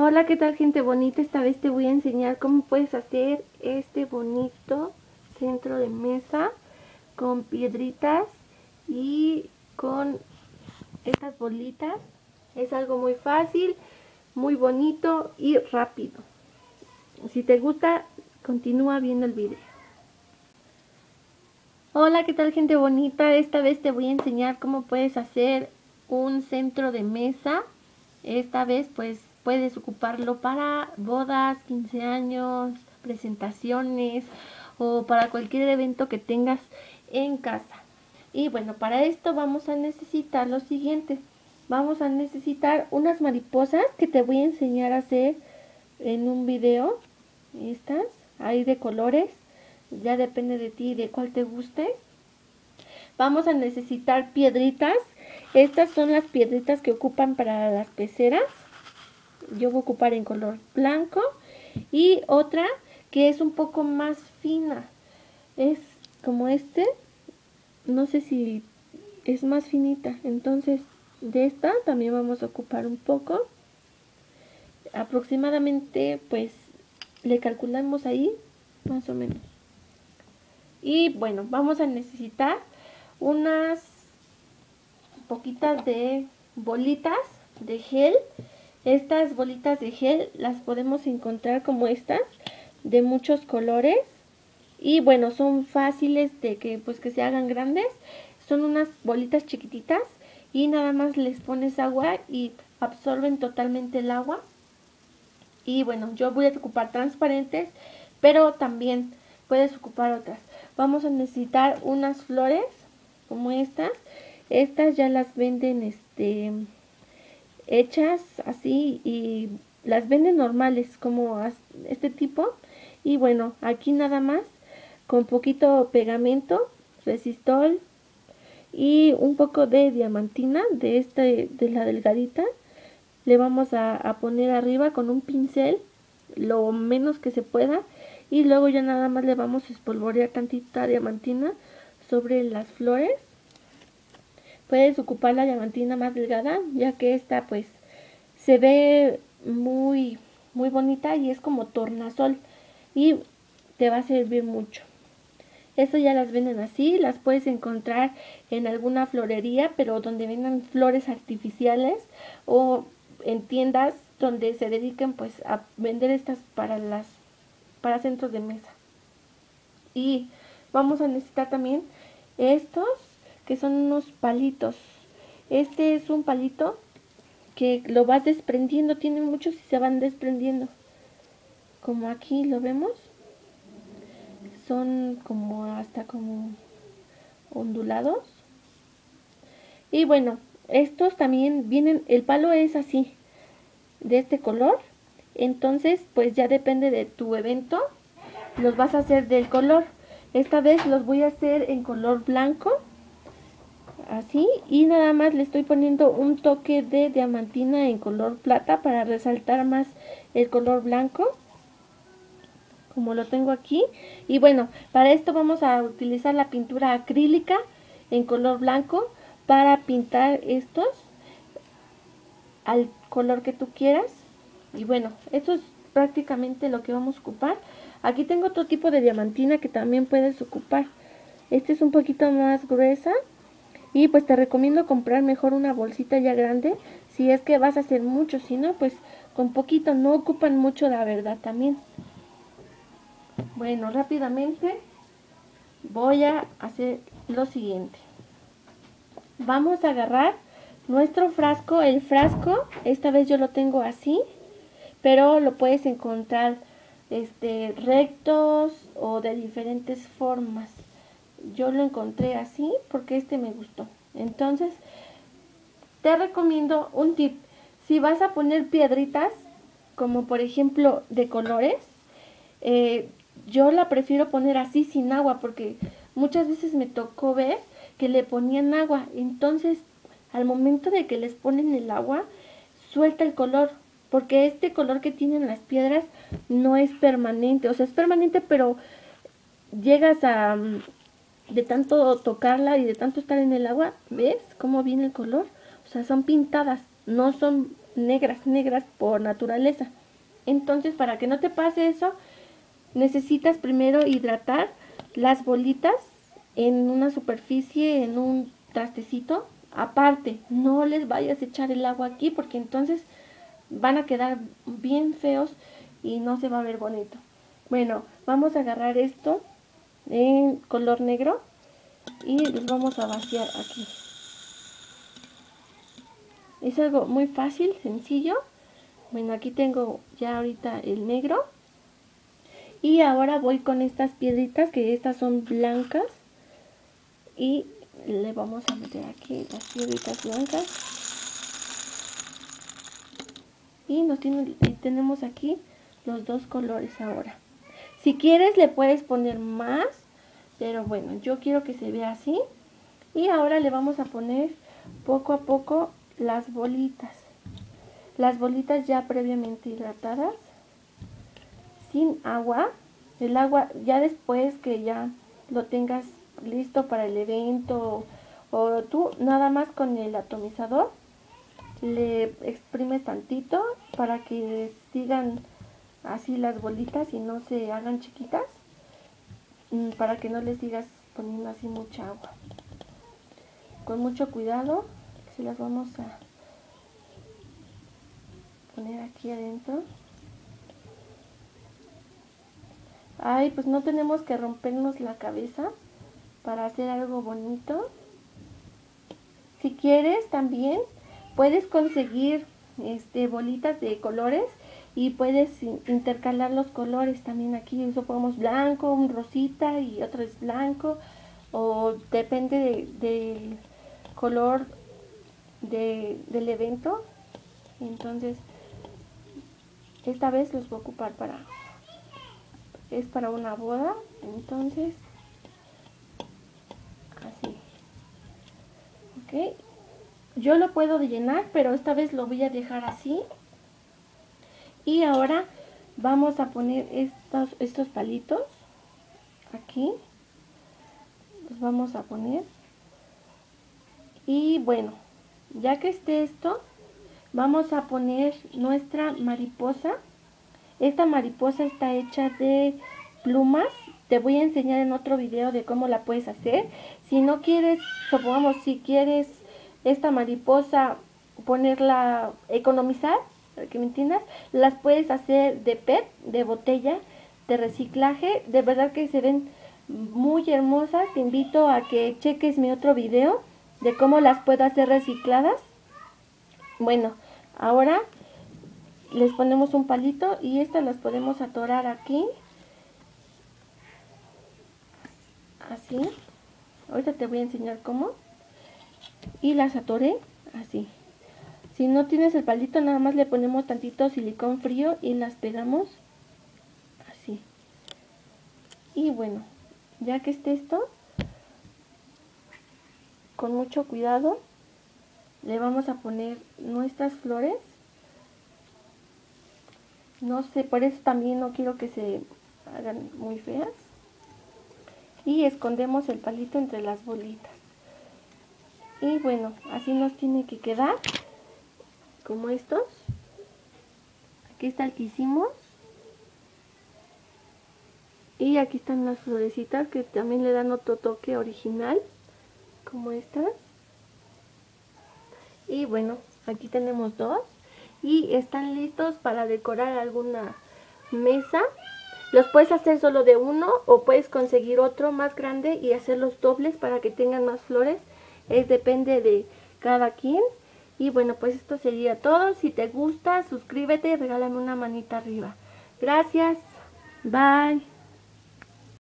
Hola, ¿qué tal, gente bonita? Esta vez te voy a enseñar cómo puedes hacer este bonito centro de mesa con piedritas y con estas bolitas. Es algo muy fácil, muy bonito y rápido. Si te gusta, continúa viendo el video. Hola, ¿qué tal, gente bonita? Esta vez te voy a enseñar cómo puedes hacer un centro de mesa. Esta vez pues puedes ocuparlo para bodas, 15 años, presentaciones o para cualquier evento que tengas en casa. Y bueno, para esto vamos a necesitar lo siguiente. Vamos a necesitar unas mariposas que te voy a enseñar a hacer en un video. Estas, hay de colores, ya depende de ti de cuál te guste. Vamos a necesitar piedritas. Estas son las piedritas que ocupan para las peceras. Yo voy a ocupar en color blanco. Y otra que es un poco más fina. Es como este. No sé si es más finita. Entonces de esta también vamos a ocupar un poco. Aproximadamente pues le calculamos ahí más o menos. Y bueno, vamos a necesitar unas poquitas de bolitas de gel. Estas bolitas de gel las podemos encontrar como estas, de muchos colores. Y bueno, son fáciles de que pues que se hagan grandes. Son unas bolitas chiquititas y nada más les pones agua y absorben totalmente el agua. Y bueno, yo voy a ocupar transparentes, pero también puedes ocupar otras. Vamos a necesitar unas flores como estas. Estas ya las venden hechas así, y las venden normales como este tipo. Y bueno, aquí nada más con poquito pegamento, resistol y un poco de diamantina de la delgadita, le vamos a poner arriba con un pincel lo menos que se pueda, y luego ya nada más le vamos a espolvorear tantita diamantina sobre las flores. Puedes ocupar la diamantina más delgada, ya que esta pues se ve muy, muy bonita y es como tornasol y te va a servir mucho. Esto ya las venden así, las puedes encontrar en alguna florería, pero donde vendan flores artificiales, o en tiendas donde se dediquen pues a vender estas para centros de mesa. Y vamos a necesitar también estos, que son unos palitos. Este es un palito que lo vas desprendiendo, tiene muchos y se van desprendiendo. Como aquí lo vemos, son como hasta como ondulados. Y bueno, estos también vienen, el palo es así, de este color. Entonces pues ya depende de tu evento, los vas a hacer del color. Esta vez los voy a hacer en color blanco. Así, y nada más le estoy poniendo un toque de diamantina en color plata para resaltar más el color blanco, como lo tengo aquí. Y bueno, para esto vamos a utilizar la pintura acrílica en color blanco para pintar estos al color que tú quieras. Y bueno, eso es prácticamente lo que vamos a ocupar. Aquí tengo otro tipo de diamantina que también puedes ocupar. Este es un poquito más gruesa. Y pues te recomiendo comprar mejor una bolsita ya grande, si es que vas a hacer mucho, si no, pues con poquito, no ocupan mucho la verdad también. Bueno, rápidamente voy a hacer lo siguiente. Vamos a agarrar nuestro frasco, el frasco, esta vez yo lo tengo así, pero lo puedes encontrar rectos o de diferentes formas. Yo lo encontré así porque este me gustó. Entonces te recomiendo un tip: si vas a poner piedritas, como por ejemplo de colores, yo la prefiero poner así sin agua, porque muchas veces me tocó ver que le ponían agua. Entonces al momento de que les ponen el agua, suelta el color, porque este color que tienen las piedras no es permanente. O sea, es permanente, pero llegas a... de tanto tocarla y de tanto estar en el agua, ¿ves cómo viene el color? O sea, son pintadas, no son negras por naturaleza. Entonces, para que no te pase eso, necesitas primero hidratar las bolitas en una superficie, en un trastecito. Aparte, no les vayas a echar el agua aquí porque entonces van a quedar bien feos y no se va a ver bonito. Bueno, vamos a agarrar esto en color negro y los vamos a vaciar aquí. Es algo muy fácil, sencillo. Bueno, aquí tengo ya ahorita el negro. Y ahora voy con estas piedritas, que estas son blancas. Y le vamos a meter aquí las piedritas blancas. Y tenemos aquí los dos colores ahora. Si quieres le puedes poner más, pero bueno, yo quiero que se vea así. Y ahora le vamos a poner poco a poco las bolitas. Las bolitas ya previamente hidratadas, sin agua. El agua ya después que ya lo tengas listo para el evento, o tú nada más con el atomizador le exprimes tantito para que sigan así las bolitas y no se hagan chiquitas, para que no les sigas poniendo así mucha agua. Con mucho cuidado se las vamos a poner aquí adentro. Ay, pues no tenemos que rompernos la cabeza para hacer algo bonito. Si quieres también puedes conseguir bolitas de colores y puedes intercalar los colores también aquí. Eso podemos blanco, un rosita y otro es blanco, o depende del color del evento. Entonces esta vez los voy a ocupar para una boda. Entonces así, ok. Yo lo puedo llenar, pero esta vez lo voy a dejar así. Y ahora vamos a poner estos palitos aquí. Los vamos a poner. Y bueno, ya que esté esto, vamos a poner nuestra mariposa. Esta mariposa está hecha de plumas. Te voy a enseñar en otro video de cómo la puedes hacer. Si no quieres, supongamos, si quieres esta mariposa ponerla, economizar, para que me entiendas, las puedes hacer de PET, de botella, de reciclaje. De verdad que se ven muy hermosas. Te invito a que cheques mi otro video de cómo las puedo hacer recicladas. Bueno, ahora les ponemos un palito y estas las podemos atorar aquí. Así, ahorita te voy a enseñar cómo. Y las atoré así. Si no tienes el palito, nada más le ponemos tantito silicón frío y las pegamos así. Y bueno, ya que esté esto, con mucho cuidado le vamos a poner nuestras flores. No sé, por eso también no quiero que se hagan muy feas. Y escondemos el palito entre las bolitas. Y bueno, así nos tiene que quedar. Como estos. Aquí está el que hicimos. Y aquí están las florecitas que también le dan otro toque original. Como estas. Y bueno, aquí tenemos dos. Y están listos para decorar alguna mesa. Los puedes hacer solo de uno o puedes conseguir otro más grande y hacerlos dobles para que tengan más flores. Depende de cada quien. Y bueno, pues esto sería todo. Si te gusta, suscríbete y regálame una manita arriba. Gracias. Bye.